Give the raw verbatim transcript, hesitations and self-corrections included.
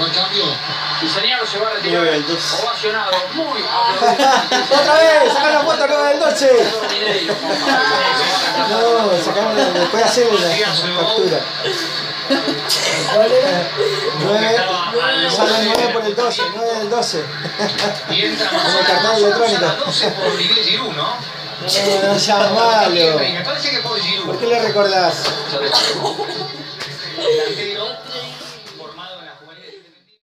Buen cambio. Quisaniano se va a retirar. Ovacionado. Muy aplaudido. Otra vez, saca la puerta con el Dolce. No, sacamos la. Después hacer una captura. nueve, sale el nueve por el doce, nueve del doce. Y entra la doce por Miguel Giroud, ¿no? No, llamalo. ¿Por qué le recordás?